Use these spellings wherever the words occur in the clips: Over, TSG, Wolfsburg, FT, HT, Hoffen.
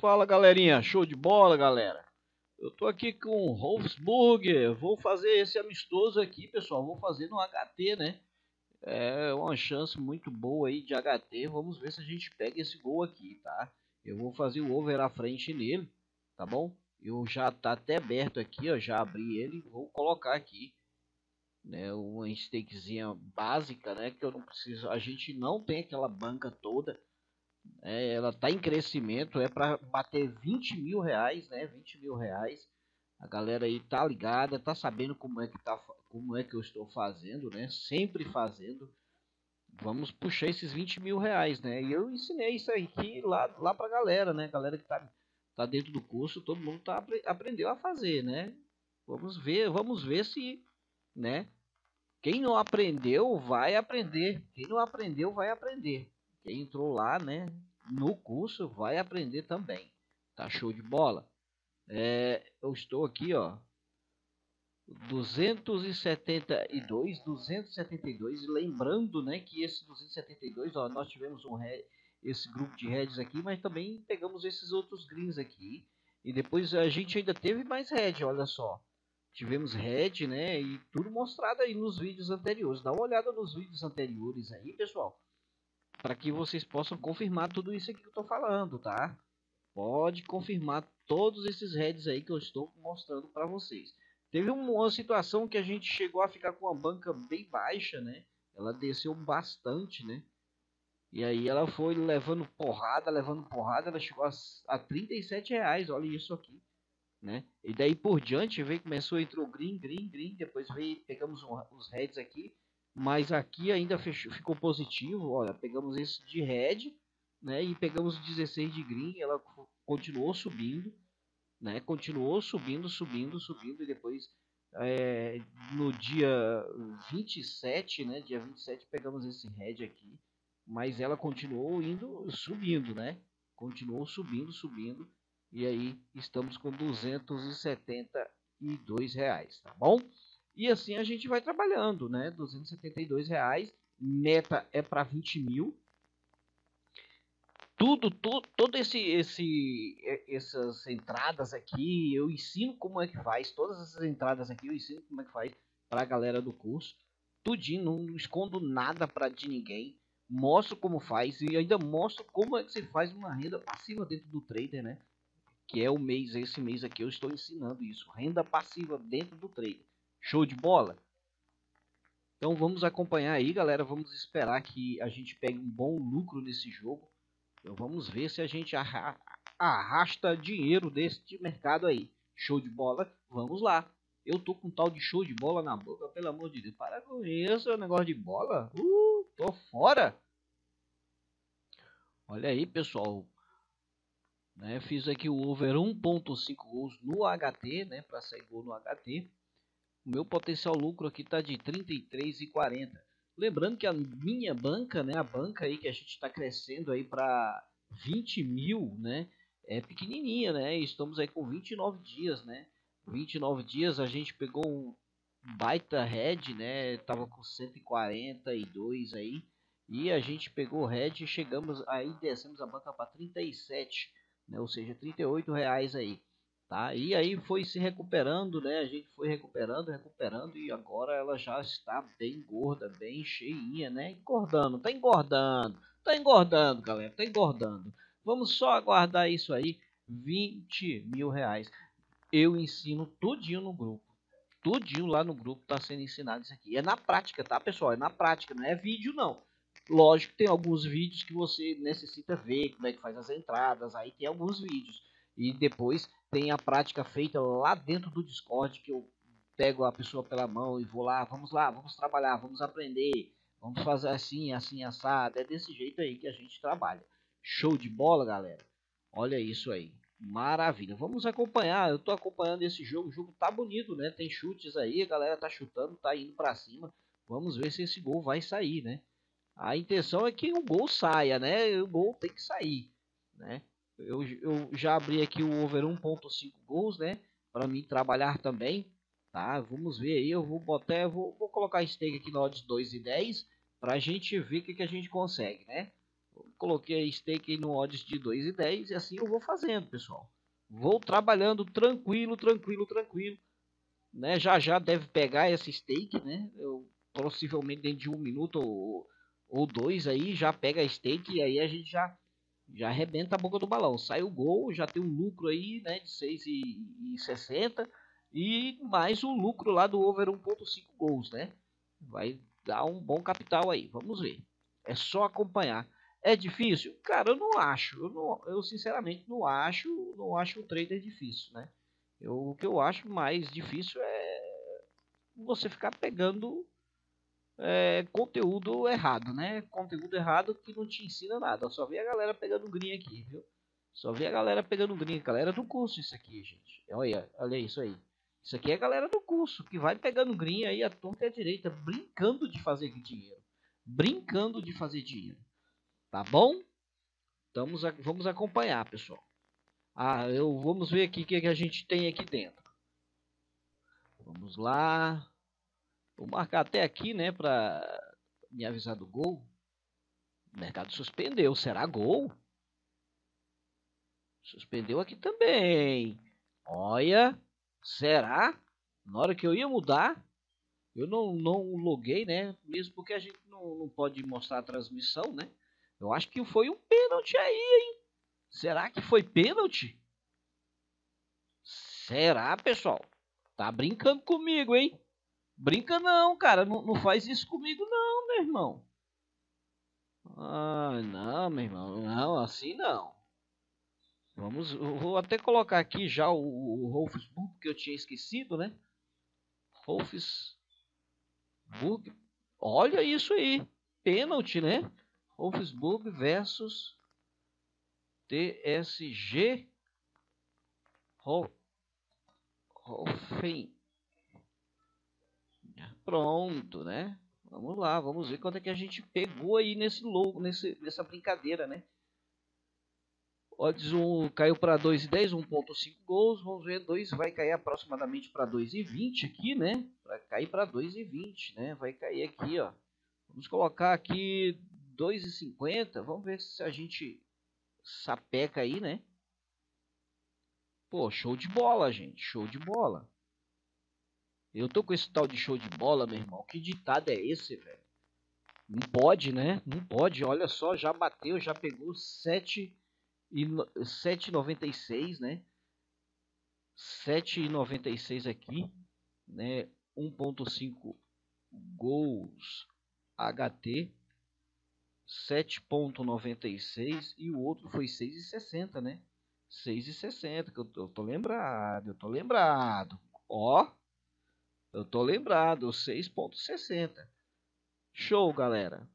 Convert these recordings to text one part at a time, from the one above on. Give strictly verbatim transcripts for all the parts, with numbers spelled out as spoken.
Fala, galerinha, show de bola, galera. Eu tô aqui com o Wolfsburg. Vou fazer esse amistoso aqui, pessoal. Vou fazer no H T, né? É uma chance muito boa aí de H T. Vamos ver se a gente pega esse gol aqui, tá? Eu vou fazer o over à frente nele, tá bom? Eu já tá até aberto aqui, ó. Já abri ele. Vou colocar aqui, né? Uma stakezinha básica, né? Que eu não preciso. A gente não tem aquela banca toda. É, ela tá em crescimento, é para bater vinte mil reais, né? vinte mil reais. A galera aí tá ligada, tá sabendo como é que tá, como é que eu estou fazendo, né? Sempre fazendo. Vamos puxar esses vinte mil reais, né? E eu ensinei isso aqui lá, lá pra galera, né? Galera que tá, tá dentro do curso, todo mundo tá, aprendeu a fazer, né? Vamos ver, vamos ver se, né? Quem não aprendeu, vai aprender. Quem não aprendeu, vai aprender. Quem entrou lá, né, no curso, vai aprender também. Tá show de bola? É, eu estou aqui, ó, duzentos e setenta e dois, duzentos e setenta e dois. E lembrando, né, que esse duzentos e setenta e dois, ó, nós tivemos um esse grupo de heads aqui, mas também pegamos esses outros greens aqui. E depois a gente ainda teve mais head, olha só. Tivemos head, né, e tudo mostrado aí nos vídeos anteriores. Dá uma olhada nos vídeos anteriores aí, pessoal, para que vocês possam confirmar tudo isso aqui que eu estou falando, tá? Pode confirmar todos esses heads aí que eu estou mostrando para vocês. Teve uma situação que a gente chegou a ficar com a banca bem baixa, né? Ela desceu bastante, né? E aí ela foi levando porrada, levando porrada, ela chegou a, a trinta e sete reais, olha isso aqui, né? E daí por diante, veio, começou, entrou green, green, green, depois veio, pegamos um, os heads aqui. Mas aqui ainda fechou, ficou positivo, olha, pegamos esse de red, né, e pegamos dezesseis de green, ela continuou subindo, né, continuou subindo, subindo, subindo, e depois é, no dia vinte e sete, né, dia vinte e sete pegamos esse red aqui, mas ela continuou indo, subindo, né, continuou subindo, subindo, e aí estamos com duzentos e setenta e dois reais, tá bom? E assim a gente vai trabalhando, né? duzentos e setenta e dois reais, meta é para vinte mil. Tudo, tudo, todo esse, esse, essas entradas aqui, eu ensino como é que faz. Todas essas entradas aqui eu ensino como é que faz para a galera do curso. Tudinho, não escondo nada para de ninguém. Mostro como faz e ainda mostro como é que se faz uma renda passiva dentro do trader, né? Que é o mês, esse mês aqui eu estou ensinando isso. Renda passiva dentro do trader. Show de bola? Então vamos acompanhar aí, galera. Vamos esperar que a gente pegue um bom lucro nesse jogo. Então vamos ver se a gente arrasta dinheiro deste mercado aí. Show de bola? Vamos lá. Eu tô com um tal de show de bola na boca, pelo amor de Deus. Para com isso, é negócio de bola. Uh, tô fora. Olha aí, pessoal. Né, fiz aqui o over um ponto cinco gols no H T, né? Para sair gol no H T. O meu potencial lucro aqui está de trinta e três e quarenta. Lembrando que a minha banca, né, a banca aí que a gente está crescendo aí para vinte mil, né, é pequenininha, né? Estamos aí com vinte e nove dias, né? vinte e nove dias a gente pegou um baita head, né? Tava com cento e quarenta e dois aí e a gente pegou o head e chegamos aí, descemos a banca para trinta e sete, né? Ou seja, trinta e oito reais aí. Tá? E aí foi se recuperando, né? A gente foi recuperando, recuperando e agora ela já está bem gorda, bem cheinha, né? Engordando, tá engordando, tá engordando, galera, tá engordando. Vamos só aguardar isso aí, vinte mil reais. Eu ensino tudinho no grupo, tudinho lá no grupo tá sendo ensinado isso aqui. É na prática, tá, pessoal? É na prática, não é vídeo não. Lógico que tem alguns vídeos que você necessita ver como é que faz as entradas, aí tem alguns vídeos. E depois tem a prática feita lá dentro do Discord, que eu pego a pessoa pela mão e vou lá, vamos lá, vamos trabalhar, vamos aprender, vamos fazer assim, assim, assado. É desse jeito aí que a gente trabalha. Show de bola, galera. Olha isso aí. Maravilha. Vamos acompanhar. Eu tô acompanhando esse jogo. O jogo tá bonito, né? Tem chutes aí, a galera tá chutando, tá indo pra cima. Vamos ver se esse gol vai sair, né? A intenção é que o gol saia, né? O gol tem que sair, né? Eu, eu já abri aqui o over um ponto cinco gols, né? Para mim trabalhar também, tá? Vamos ver aí. Eu vou botar, vou, vou colocar stake aqui na odds dois e dez para a gente ver o que, que a gente consegue, né? coloquei a stake no odds de dois e dez, e assim eu vou fazendo, pessoal. Vou trabalhando tranquilo, tranquilo, tranquilo, né? Já já deve pegar essa stake, né? Eu possivelmente dentro de um minuto ou, ou dois aí já pega a stake, e aí a gente já já arrebenta a boca do balão. Sai o gol, já tem um lucro aí, né, de seis e sessenta e mais o um lucro lá do over um ponto cinco gols, né? Vai dar um bom capital aí, vamos ver. É só acompanhar. É difícil? Cara, eu não acho. Eu, não, eu sinceramente não acho, não acho um trader difícil, né? Eu, o que eu acho mais difícil é você ficar pegando é, conteúdo errado, né? Conteúdo errado que não te ensina nada. Eu só vi a galera pegando green aqui, viu? Só vi a galera pegando green. Galera do curso isso aqui, gente. Olha, olha isso aí. Isso aqui é a galera do curso, que vai pegando green aí a torta e a direita, brincando de fazer dinheiro. Brincando de fazer dinheiro. Tá bom? Estamos a, vamos acompanhar, pessoal. Ah, eu, vamos ver aqui o que, que a gente tem aqui dentro. Vamos lá. Vou marcar até aqui, né, para me avisar do gol. O mercado suspendeu. Será gol? Suspendeu aqui também. Olha... Será? Na hora que eu ia mudar, eu não, não loguei, né? Mesmo porque a gente não, não pode mostrar a transmissão, né? Eu acho que foi um pênalti aí, hein? Será que foi pênalti? Será, pessoal? Tá brincando comigo, hein? Brinca não, cara. Não, não faz isso comigo não, meu irmão. Ah, não, meu irmão. Não, assim não. Vamos, vou até colocar aqui já o, o Wolfsburg, que eu tinha esquecido, né? Wolfsburg, olha isso aí, pênalti, né? Wolfsburg versus T S G, Hoffen. Pronto, né? Vamos lá, vamos ver quanto é que a gente pegou aí nesse louco, nesse, nessa brincadeira, né? Odds um caiu para dois e dez, um ponto cinco gols. Vamos ver, dois vai cair aproximadamente para dois e vinte aqui, né? Vai cair para dois e vinte, né? Vai cair aqui, ó. Vamos colocar aqui dois e cinquenta. Vamos ver se a gente sapeca aí, né? Pô, show de bola, gente. Show de bola. Eu tô com esse tal de show de bola, meu irmão. Que ditado é esse, velho? Não pode, né? Não pode. Olha só, já bateu, já pegou sete... E sete e noventa e seis, né? sete e noventa e seis aqui, né? um ponto cinco gols H T, sete e noventa e seis e o outro foi seis e sessenta, né? seis e sessenta, que eu tô, eu tô lembrado, eu tô lembrado. Ó, eu tô lembrado, seis e sessenta. Show, galera.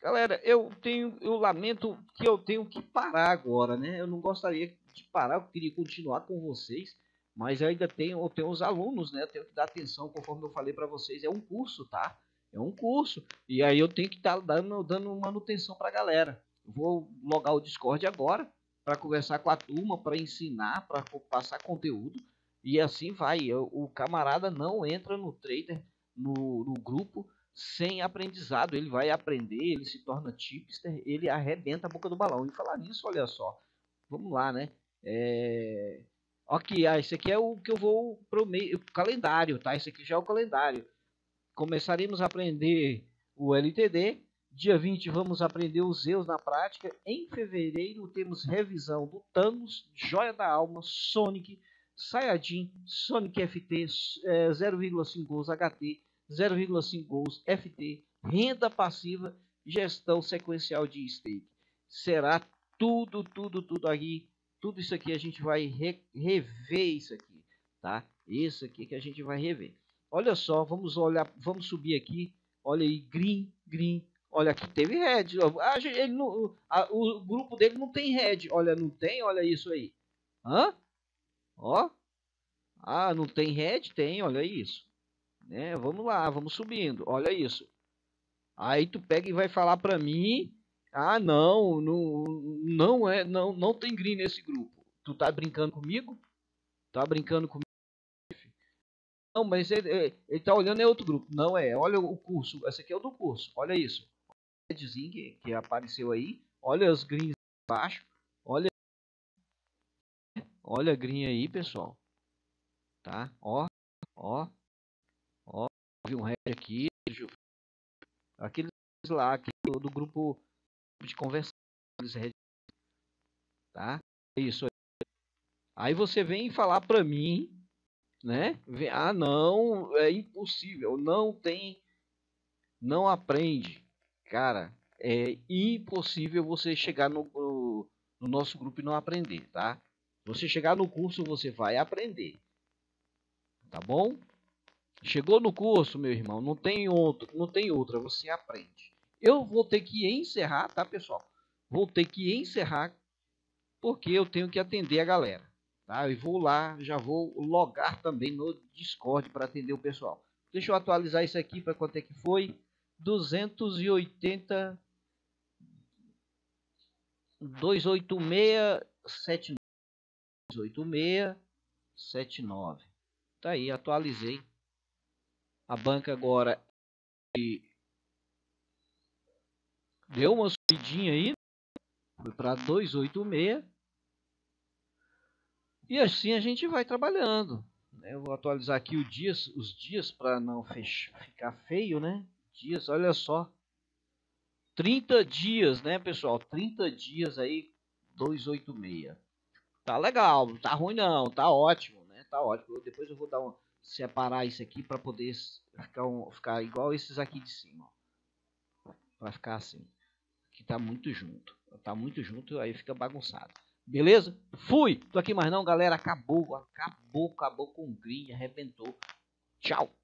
Galera, eu tenho, eu lamento que eu tenho que parar agora, né? Eu não gostaria de parar, eu queria continuar com vocês, mas ainda tenho, eu tenho os alunos, né? Eu tenho que dar atenção, conforme eu falei para vocês, é um curso, tá? É um curso, e aí eu tenho que estar dando, dando manutenção para a galera. Eu vou logar o Discord agora, para conversar com a turma, para ensinar, para passar conteúdo, e assim vai. Eu, o camarada não entra no trader, no, no grupo, sem aprendizado. Ele vai aprender, ele se torna tipster, ele arrebenta a boca do balão. E falar nisso, olha só, vamos lá, né? É... Ok, ah, esse aqui é o que eu vou pro meio, o calendário, tá? Esse aqui já é o calendário. Começaremos a aprender o L T D, dia vinte vamos aprender os Zeus na prática, em fevereiro temos revisão do Thanos, Joia da Alma, Sonic, Saiyajin, Sonic F T, é, zero vírgula cinco gols H T, zero vírgula cinco gols, F T, renda passiva, gestão sequencial de stake. Será tudo, tudo, tudo aqui. Tudo isso aqui a gente vai re, rever isso aqui, tá? Isso aqui que a gente vai rever. Olha só, vamos olhar, vamos subir aqui. Olha aí, green, green. Olha aqui, teve red. Ah, ele não, a, o grupo dele não tem red. Olha, não tem, olha isso aí. Hã? Ó. Ah, não tem red? Tem, olha isso. Né? Vamos lá, vamos subindo, olha isso. Aí tu pega e vai falar pra mim, ah não, não, não, é, não, não tem green nesse grupo. Tu tá brincando comigo? Tá brincando comigo? Não, mas ele, ele tá olhando é outro grupo. Não é, olha o curso, esse aqui é o do curso, olha isso. O redzinho que apareceu aí, Olha os greens embaixo. Olha. Olha a green aí, pessoal. Tá? Ó. Ó. Ó. Vi um red aqui. Aqueles lá aqui do, do grupo de conversa. Tá? É isso aí. Aí você vem falar pra mim, né? Ah, não, é impossível. Não tem. Não aprende. Cara, é impossível você chegar no, no, no nosso grupo e não aprender, tá? Você chegar no curso, você vai aprender. Tá bom? Chegou no curso, meu irmão, não tem outro, não tem outra, você aprende. Eu vou ter que encerrar, tá, pessoal? Vou ter que encerrar porque eu tenho que atender a galera, tá? E vou lá, já vou logar também no Discord para atender o pessoal. Deixa eu atualizar isso aqui para quanto é que foi. duzentos e oitenta, duzentos e oitenta e seis, setenta e nove, duzentos e oitenta e seis, setenta e nove. Tá aí, atualizei. A banca agora deu uma subidinha aí, foi para duzentos e oitenta e seis. E assim a gente vai trabalhando. Eu vou atualizar aqui os dias, os dias para não fechar, ficar feio, né? Dias, olha só. trinta dias, né, pessoal? trinta dias aí, duzentos e oitenta e seis. Tá legal, tá ruim não, tá ótimo, né? Tá ótimo. Depois eu vou dar um, separar isso aqui para poder ficar, um, ficar igual esses aqui de cima. Vai ficar assim. Aqui tá muito junto. Tá muito junto, aí fica bagunçado. Beleza? Fui! Tô aqui mais não, galera. Acabou, acabou, acabou com o green, arrebentou. Tchau!